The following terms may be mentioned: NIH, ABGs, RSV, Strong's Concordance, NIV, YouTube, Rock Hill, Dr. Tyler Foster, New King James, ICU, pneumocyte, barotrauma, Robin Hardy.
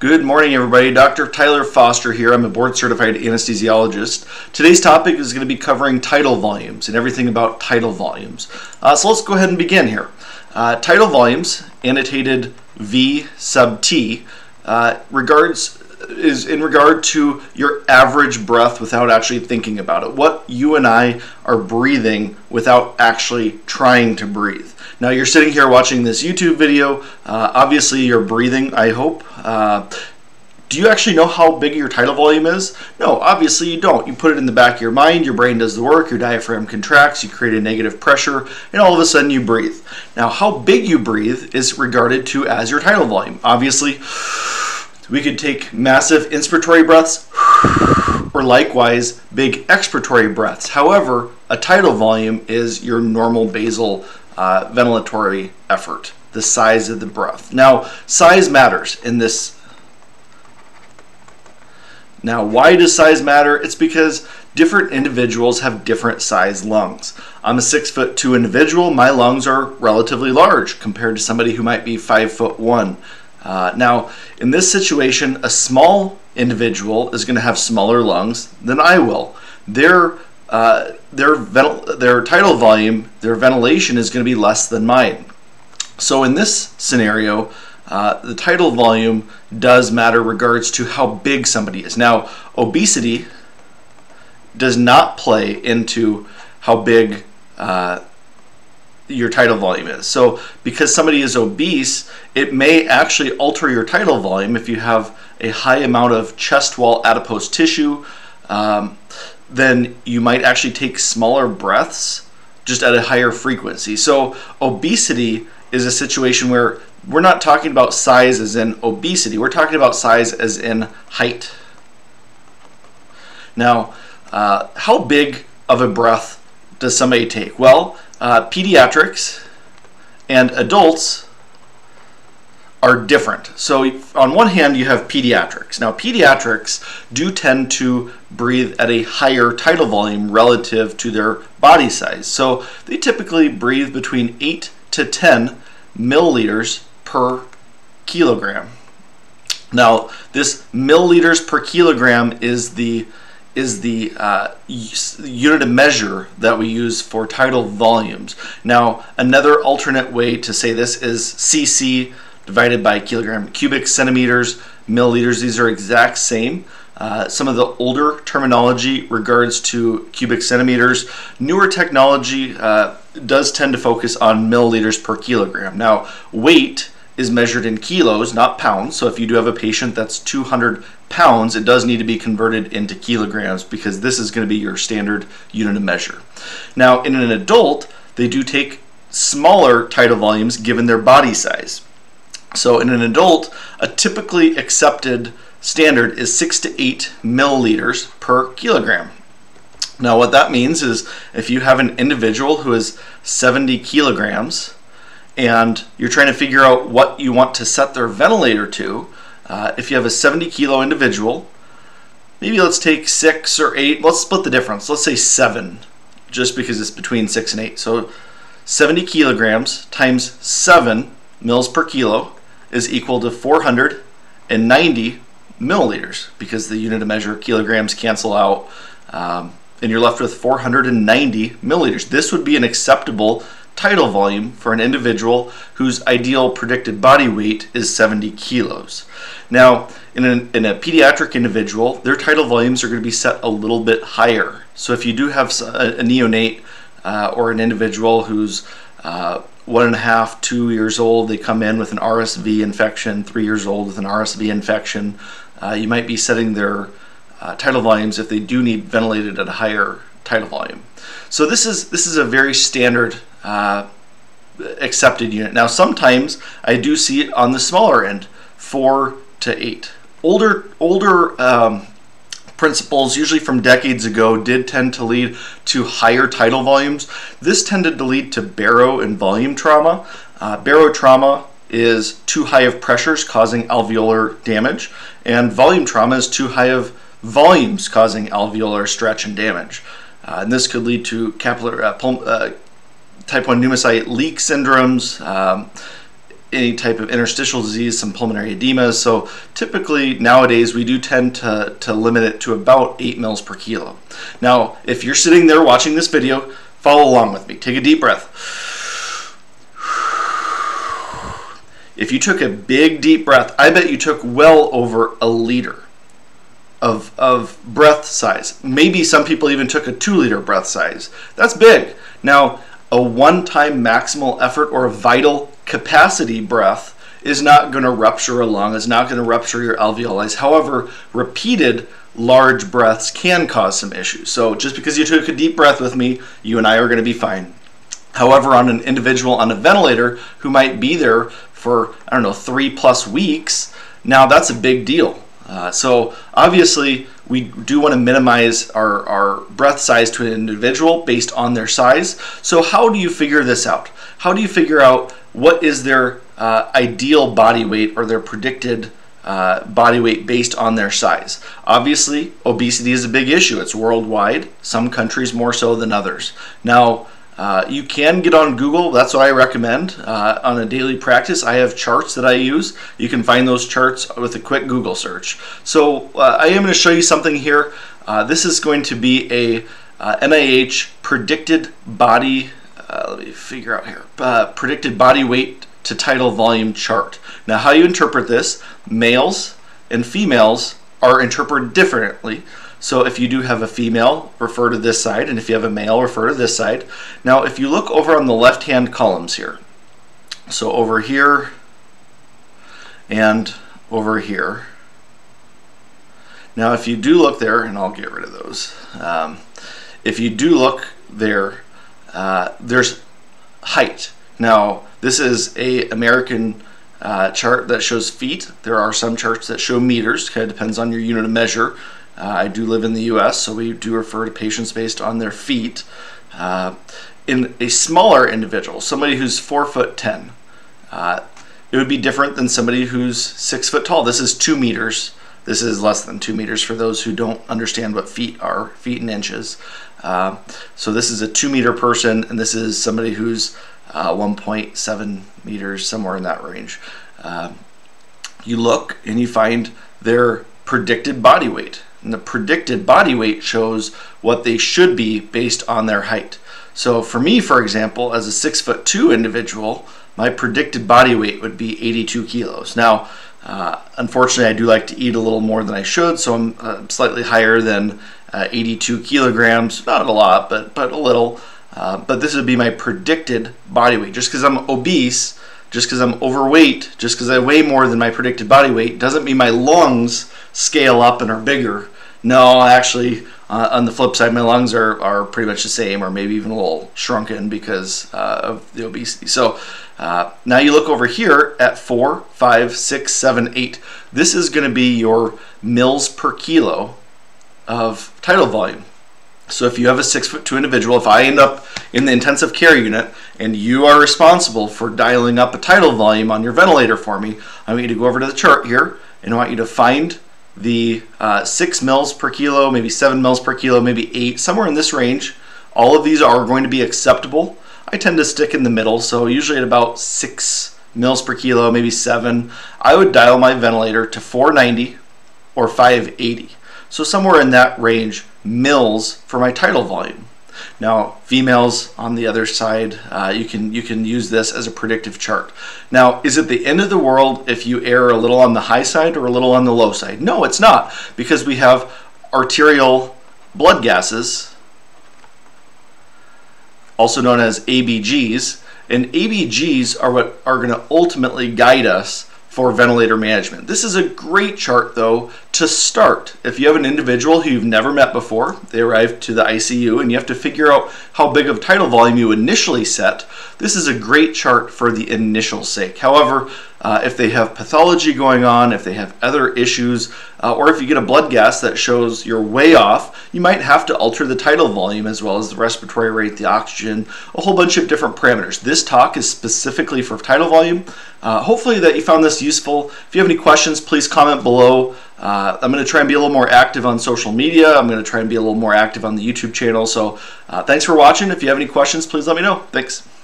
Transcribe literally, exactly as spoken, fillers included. Good morning, everybody. Doctor Tyler Foster here. I'm a board-certified anesthesiologist. Today's topic is going to be covering tidal volumes and everything about tidal volumes. Uh, so let's go ahead and begin here. Uh, tidal volumes, annotated V sub T, uh, regards is in regard to your average breath without actually thinking about it. What you and I are breathing without actually trying to breathe. Now you're sitting here watching this YouTube video. Uh, obviously you're breathing, I hope. Uh, do you actually know how big your tidal volume is? No, obviously you don't. You put it in the back of your mind, your brain does the work, your diaphragm contracts, you create a negative pressure, and all of a sudden you breathe. Now how big you breathe is regarded to as your tidal volume. Obviously, we could take massive inspiratory breaths or likewise big expiratory breaths. However, a tidal volume is your normal basal uh, ventilatory effort, the size of the breath. Now, size matters in this. Now, why does size matter? It's because different individuals have different size lungs. I'm a six foot two individual. My lungs are relatively large compared to somebody who might be five foot one. Uh, now, in this situation, a small individual is going to have smaller lungs than I will. Their uh, their their tidal volume, their ventilation is going to be less than mine. So in this scenario, uh, the tidal volume does matter regards to how big somebody is. Now, obesity does not play into how big Uh, your tidal volume is. So because somebody is obese, it may actually alter your tidal volume if you have a high amount of chest wall adipose tissue. Um, then you might actually take smaller breaths just at a higher frequency. So obesity is a situation where we're not talking about size as in obesity, we're talking about size as in height. Now, uh, how big of a breath does somebody take? Well, Uh, pediatrics and adults are different. So on one hand you have pediatrics. Now pediatrics do tend to breathe at a higher tidal volume relative to their body size. So they typically breathe between eight to ten milliliters per kilogram. Now this milliliters per kilogram is the is the uh, unit of measure that we use for tidal volumes. Now, another alternate way to say this is C C divided by kilogram cubic centimeters, milliliters. These are exact same. Uh, some of the older terminology regards to cubic centimeters. Newer technology uh, does tend to focus on milliliters per kilogram. Now, weight is measured in kilos, not pounds. So if you do have a patient that's two hundred pounds, it does need to be converted into kilograms because this is going to be your standard unit of measure. Now, in an adult, they do take smaller tidal volumes given their body size. So in an adult, a typically accepted standard is six to eight milliliters per kilogram. Now, what that means is if you have an individual who is seventy kilograms, and you're trying to figure out what you want to set their ventilator to, uh, if you have a seventy kilo individual, maybe let's take six or eight, let's split the difference, let's say seven, just because it's between six and eight. So seventy kilograms times seven mils per kilo is equal to four hundred ninety milliliters, because the unit of measure kilograms cancel out, um, and you're left with four hundred ninety milliliters. This would be an acceptable tidal volume for an individual whose ideal predicted body weight is seventy kilos. Now, in a, in a pediatric individual, their tidal volumes are going to be set a little bit higher. So if you do have a, a neonate uh, or an individual who's uh, one and a half, two years old, they come in with an R S V infection, three years old with an R S V infection, uh, you might be setting their uh, tidal volumes if they do need ventilated at a higher tidal volume. So this is, this is a very standard Uh, accepted unit. Now sometimes I do see it on the smaller end, four to eight. Older older um, principles, usually from decades ago, did tend to lead to higher tidal volumes. This tended to lead to baro and volume trauma. Uh, barotrauma is too high of pressures causing alveolar damage, and volume trauma is too high of volumes causing alveolar stretch and damage. Uh, and this could lead to capillary uh, type one pneumocyte leak syndromes, um, any type of interstitial disease, some pulmonary edemas. So typically nowadays we do tend to, to limit it to about eight mils per kilo. Now, if you're sitting there watching this video, follow along with me. Take a deep breath. If you took a big deep breath, I bet you took well over a liter of, of breath size. Maybe some people even took a two liter breath size. That's big. Now, a one-time maximal effort or a vital capacity breath is not going to rupture a lung, is not going to rupture your alveoli. However, repeated large breaths can cause some issues. So just because you took a deep breath with me, you and I are going to be fine. However, on an individual on a ventilator who might be there for, I don't know, three plus weeks, now that's a big deal. Uh, so obviously we do want to minimize our, our breath size to an individual based on their size. So how do you figure this out? How do you figure out what is their uh, ideal body weight or their predicted uh, body weight based on their size? Obviously, obesity is a big issue. It's worldwide, some countries more so than others. Now, Uh, you can get on Google. That's what I recommend. Uh, on a daily practice, I have charts that I use. You can find those charts with a quick Google search. So uh, I am going to show you something here. Uh, this is going to be a uh, N I H predicted body, uh, let me figure out here, uh, predicted body weight to tidal volume chart. Now, how you interpret this, males and females are interpreted differently. So if you do have a female, refer to this side, and if you have a male, refer to this side. Now, if you look over on the left-hand columns here, so over here and over here. Now, if you do look there, and I'll get rid of those. Um, if you do look there, uh, there's height. Now, this is a American uh, chart that shows feet. There are some charts that show meters. Kind of depends on your unit of measure. Uh, I do live in the U S, so we do refer to patients based on their feet. Uh, in a smaller individual, somebody who's four foot ten, uh, it would be different than somebody who's six foot tall. This is two meters. This is less than two meters for those who don't understand what feet are, feet and inches. Uh, so this is a two meter person, and this is somebody who's uh, one point seven meters, somewhere in that range. Uh, you look and you find their predicted body weight. And the predicted body weight shows what they should be based on their height. So for me, for example, as a six foot two individual, my predicted body weight would be eighty-two kilos. Now, uh, unfortunately, I do like to eat a little more than I should, so I'm uh, slightly higher than uh, eighty-two kilograms. Not a lot, but, but a little. Uh, but this would be my predicted body weight. Just because I'm obese, just because I'm overweight, just because I weigh more than my predicted body weight, doesn't mean my lungs scale up and are bigger. No, actually, uh, on the flip side, my lungs are, are pretty much the same, or maybe even a little shrunken because uh, of the obesity. So uh, now you look over here at four, five, six, seven, eight. This is going to be your mils per kilo of tidal volume. So if you have a six foot two individual, if I end up in the intensive care unit and you are responsible for dialing up a tidal volume on your ventilator for me, I want you to go over to the chart here, and I want you to find the uh, six mils per kilo, maybe seven mils per kilo, maybe eight, somewhere in this range. All of these are going to be acceptable. I tend to stick in the middle, so usually at about six mils per kilo, maybe seven, I would dial my ventilator to four ninety or five eighty. So somewhere in that range, mils for my tidal volume. Now, females on the other side, uh, you can you can use this as a predictive chart. Now, is it the end of the world if you err a little on the high side or a little on the low side? No, it's not, because we have arterial blood gases, also known as A B Gs, and A B Gs are what are going to ultimately guide us for ventilator management. This is a great chart, though, to start. If you have an individual who you've never met before, they arrive to the I C U, and you have to figure out how big of tidal volume you initially set, this is a great chart for the initial sake. However, uh, if they have pathology going on, if they have other issues, uh, or if you get a blood gas that shows you're way off, you might have to alter the tidal volume as well as the respiratory rate, the oxygen, a whole bunch of different parameters. This talk is specifically for tidal volume. Uh, hopefully that you found this useful. If you have any questions, please comment below. Uh, I'm going to try and be a little more active on social media. I'm going to try and be a little more active on the YouTube channel. So uh, thanks for watching. If you have any questions, please let me know. Thanks.